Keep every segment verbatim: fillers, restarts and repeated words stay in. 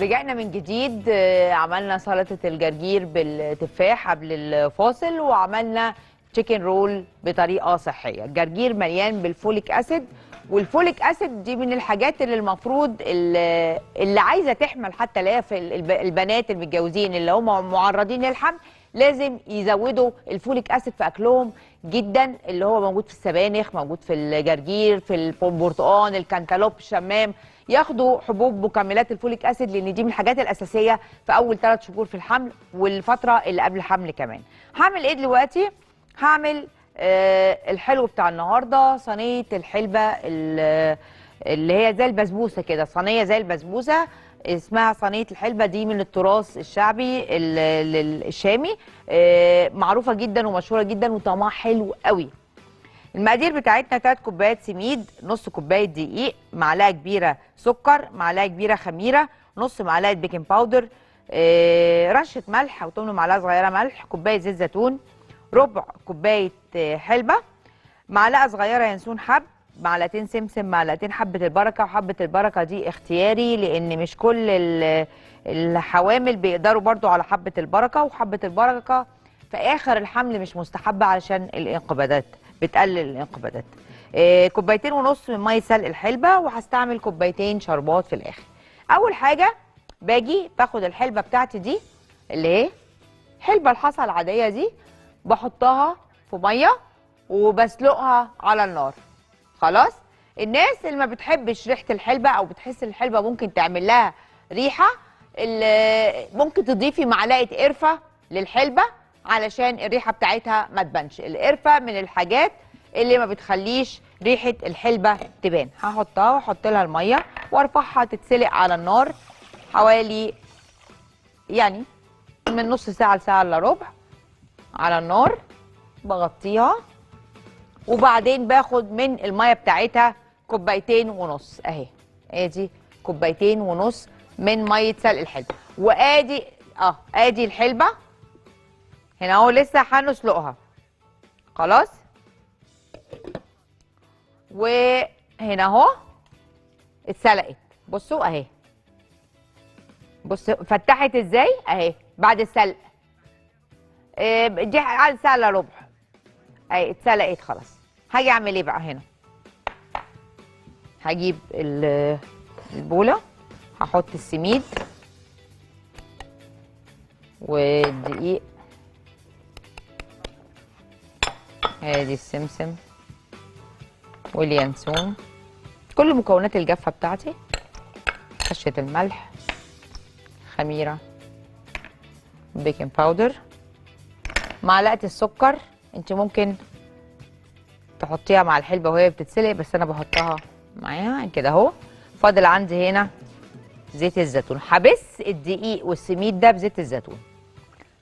رجعنا من جديد، عملنا سلطة الجرجير بالتفاح قبل الفاصل، وعملنا تشيكن رول بطريقة صحية. الجرجير مليان بالفوليك أسيد، والفوليك أسيد دي من الحاجات اللي المفروض اللي عايزة تحمل حتى لا في البنات المتجوزين اللي هم معرضين للحمل لازم يزودوا الفوليك أسيد في أكلهم جدا، اللي هو موجود في السبانخ، موجود في الجرجير، في البرتقان، الكنتالوب، الشمام. ياخدوا حبوب مكملات الفوليك أسيد لأن دي من الحاجات الأساسية في أول ثلاث شهور في الحمل والفترة اللي قبل الحمل كمان. هعمل إيه دلوقتي؟ هعمل آه الحلو بتاع النهارده، صينيه الحلبه اللي هي زي البسبوسه كده، صينيه زي البسبوسه اسمها صينيه الحلبه. دي من التراث الشعبي الشامي، آه معروفه جدا ومشهوره جدا وطعمها حلو قوي. المقادير بتاعتنا ثلاث كوبايات سميد، نص كوبايه دقيق، معلقه كبيره سكر، معلقه كبيره خميره، نص معلقه بيكنج باودر، آه رشه ملح او ثمن معلقه صغيره ملح، كوبايه زيت زيتون، ربع كوبايه حلبه، معلقه صغيره ينسون حب، معلقتين سمسم، معلقتين حبه البركه. وحبه البركه دي اختياري لان مش كل الحوامل بيقدروا برضو على حبه البركه، وحبه البركه في اخر الحمل مش مستحبه علشان الانقباضات، بتقلل الانقباضات. كوبايتين ونص من ميه سلق الحلبه، وهستعمل كوبايتين شربات في الاخر. اول حاجه باجي باخد الحلبه بتاعتي دي اللي هي حلبه الحصى العاديه دي، بحطها في ميه وبسلقها على النار. خلاص، الناس اللي ما بتحبش ريحه الحلبه او بتحس الحلبه ممكن تعمل لها ريحه، ممكن تضيفي معلقه قرفه للحلبه علشان الريحه بتاعتها ما تبانش. القرفه من الحاجات اللي ما بتخليش ريحه الحلبه تبان. هحطها واحط لها الميه وارفعها تتسلق على النار حوالي يعني من نص ساعه لساعه الا ربع على النار، بغطيها وبعدين باخد من الميه بتاعتها كوبايتين ونص اهي. ادي كوبايتين ونص من ميه سلق الحلبه، وادي اه ادي الحلبه هنا اهو لسه هنسلقها. خلاص، وهنا اهو اتسلقت، بصوا اهي، بصوا فتحت ازاي اهي بعد السلق. دي عاد ساعه الا ربع اهي اتسلقت خلاص. هاجي اعمل ايه بقى هنا؟ هجيب البوله، هحط السميد والدقيق، ادي السمسم واليانسون، كل مكونات الجافه بتاعتي، رشه الملح، خميره، بيكنج باودر، معلقه السكر. انت ممكن تحطيها مع الحلبه وهي بتتسلق، بس انا بحطها معاها كده اهو. فاضل عندي هنا زيت الزيتون، هبس الدقيق والسميد ده بزيت الزيتون،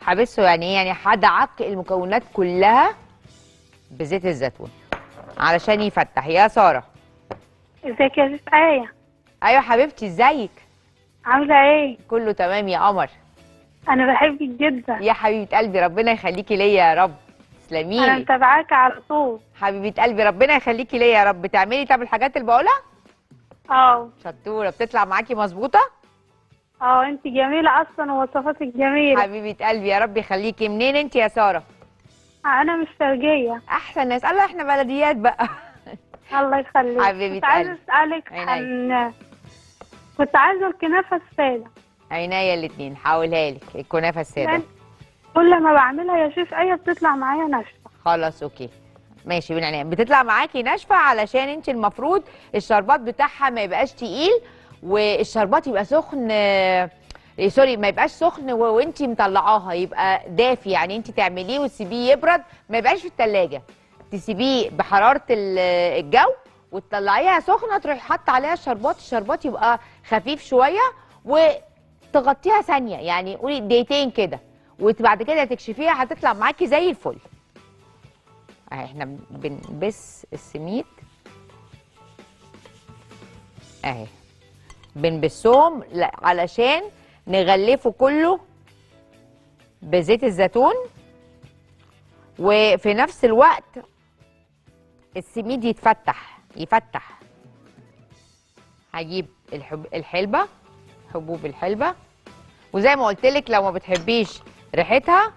هبسه يعني ايه؟ يعني هدعك المكونات كلها بزيت الزيتون علشان يفتح. يا ساره، ازيك يا ست ايه؟ ايوه حبيبتي، ازيك؟ عامله ايه؟ كله تمام يا قمر، أنا بحبك جدا يا حبيبة قلبي، ربنا يخليكي ليا يا رب. تسلميلي، أنا متابعاكي على طول حبيبة قلبي، ربنا يخليكي ليا يا رب. تعملي طب الحاجات اللي بقولها؟ أه شطورة، بتطلع معاكي مظبوطة؟ أه أنتِ جميلة أصلا ووصفاتك جميلة حبيبة قلبي، يا رب يخليكي. منين أنتِ يا سارة؟ أنا من الشرقية. أحسن ناس، الله إحنا بلديات بقى الله يخليك حبيبة قلبي. كنت عايزة أسألك عن كنت عايزة الكنافة السادة. عينيا الاتنين، هحاولها لك. الكنافه الساده كل ما بعملها يا شيف ايه بتطلع معايا ناشفه. خلاص اوكي ماشي، بين عينيا. بتطلع معاكي ناشفه علشان انت المفروض الشربات بتاعها ما يبقاش تقيل، والشربات يبقى سخن، سوري ما يبقاش سخن وانت مطلعاها، يبقى دافي. يعني انت تعمليه وتسيبيه يبرد، ما يبقاش في الثلاجه، تسيبيه بحراره الجو وتطلعيها سخنه، تروحي حاطه عليها الشربات. الشربات يبقى خفيف شويه، و تغطيها ثانيه يعني قولي دقيقتين كده، وبعد كده تكشفيها هتطلع معاكي زي الفل. اهي احنا بنبس السميد اهي، بنبسهم علشان نغلفه كله بزيت الزيتون، وفي نفس الوقت السميد يتفتح يفتح. هجيب الحلبه الحبوب الحلبه. وزي ما قلت لك لو ما بتحبيش ريحتها،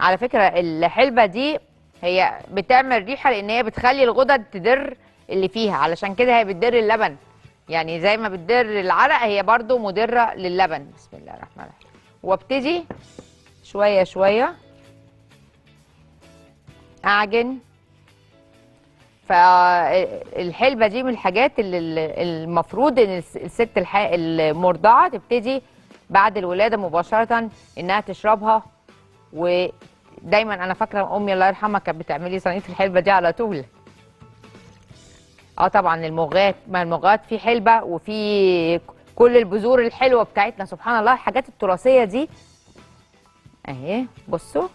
على فكره الحلبه دي هي بتعمل ريحه لان هي بتخلي الغدد تدر اللي فيها، علشان كده هي بتدر اللبن. يعني زي ما بتدر العرق هي برضو مضره للبن. بسم الله الرحمن الرحيم. وابتدي شويه شويه اعجن. فالحلبه دي من الحاجات اللي المفروض ان الست المرضعه تبتدي بعد الولاده مباشره انها تشربها. ودايما انا فاكره امي الله يرحمها كانت بتعملي صينيه الحلبه دي على طول. اه طبعا المغات، ما المغات في حلبه وفي كل البذور الحلوه بتاعتنا سبحان الله، الحاجات التراثيه دي اهي. بصوا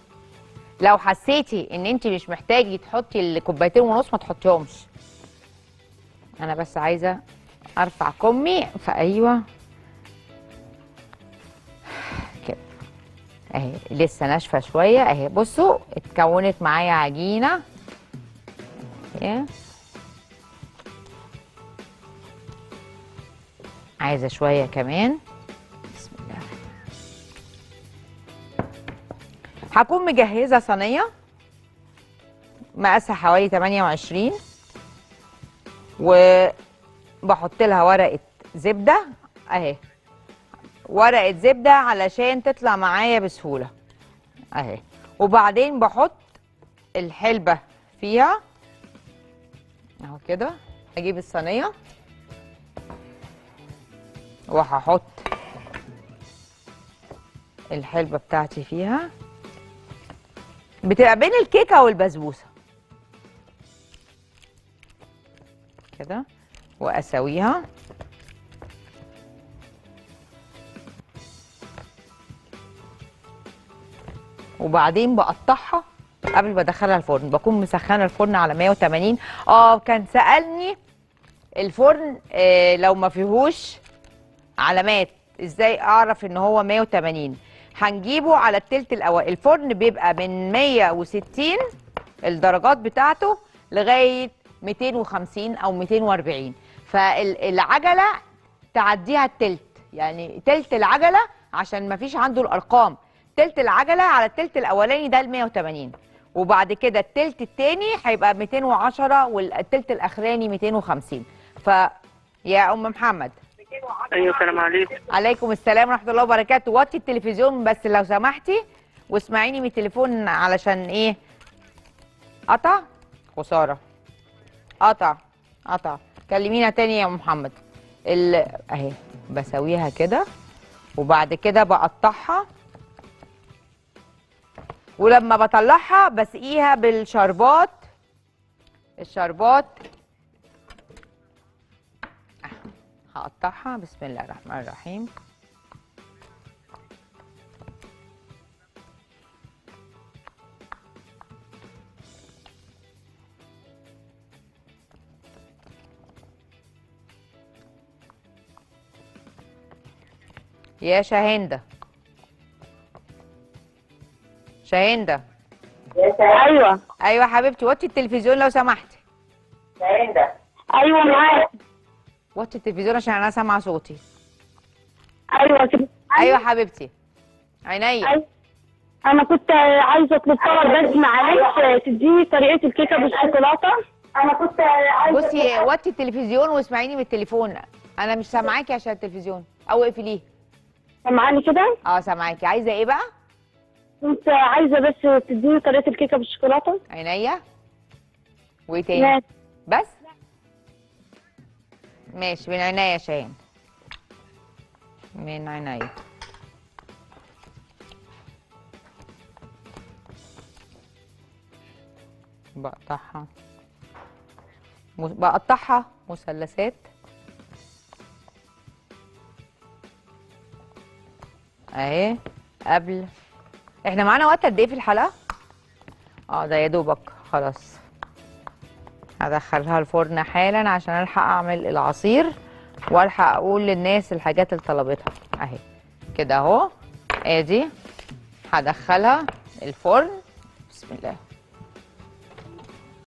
لو حسيتي ان انت مش محتاجه تحطي الكوبايتين ونص ما تحطيهمش. انا بس عايزه ارفع كمي، فايوه كده اهي لسه ناشفه شويه اهي. بصوا اتكونت معايا عجينه اهي. عايزه شويه كمان. بسم الله. هكون مجهزه صينيه مقاسها حوالي تمنية وعشرين، وبحط لها ورقه زبده اهي، ورقه زبده علشان تطلع معايا بسهوله اهي. وبعدين بحط الحلبه فيها اهو كده. اجيب الصينيه وهحط الحلبه بتاعتي فيها. بتبقى بين الكيكه والبسبوسه كده، واسويها. وبعدين بقطعها قبل ما ادخلها الفرن، بكون مسخنه الفرن على مية وتمانين. اه كان سالني الفرن آه لو ما فيهوش علامات ازاي اعرف ان هو مية وتمانين. هنجيبه على التلت الاول. الفرن بيبقى من مية وستين الدرجات بتاعته لغايه ميتين وخمسين او ميتين واربعين، فالعجله تعديها التلت، يعني تلت العجله عشان ما فيش عنده الارقام. تلت العجله على التلت الاولاني ده ال مية وتمانين، وبعد كده التلت الثاني هيبقى ميتين وعشرة والتلت الاخراني ميتين وخمسين. فيا ام محمد. ايوه السلام عليكم. عليكم السلام ورحمه الله وبركاته. وطي التلفزيون بس لو سمحتي، واسمعيني من التليفون علشان ايه قطع خساره. قطع قطع كلمينا تاني يا محمد. ال... اهي بسويها كده، وبعد كده بقطعها. ولما بطلعها بسقيها بالشربات، الشربات هقطعها. بسم الله الرحمن الرحيم. يا شاهندة شاهندة. ايوه ايوه حبيبتي، وطي التلفزيون لو سمحتي. شاهندة. ايوه معاك. وطي التلفزيون عشان انا سامعه صوتي. ايوه ايوه حبيبتي عينيا. أيوة. انا كنت عايزه اطلب طلب بس معلش، تديني طريقه الكيكه بالشوكولاته. انا كنت عايزه. بصي وطي التلفزيون واسمعيني من التليفون، انا مش سامعاكي عشان التلفزيون، او اقفليه. سامعاني كده؟ اه سامعاكي. عايزه ايه بقى؟ كنت عايزه بس تديني طريقه الكيكه بالشوكولاته. عينيا. وايه تاني؟ بس ماشي. من عينيا يا شاهين، من عينيا. بقطعها بقطعها مثلثات اهي. قبل احنا معانا وقت قد ايه في الحلقه؟ اه ده يا دوبك خلاص. هدخلها الفرن حالا عشان الحق اعمل العصير والحق اقول للناس الحاجات اللي طلبتها اهي كده اهو. ادي هدخلها الفرن. بسم الله.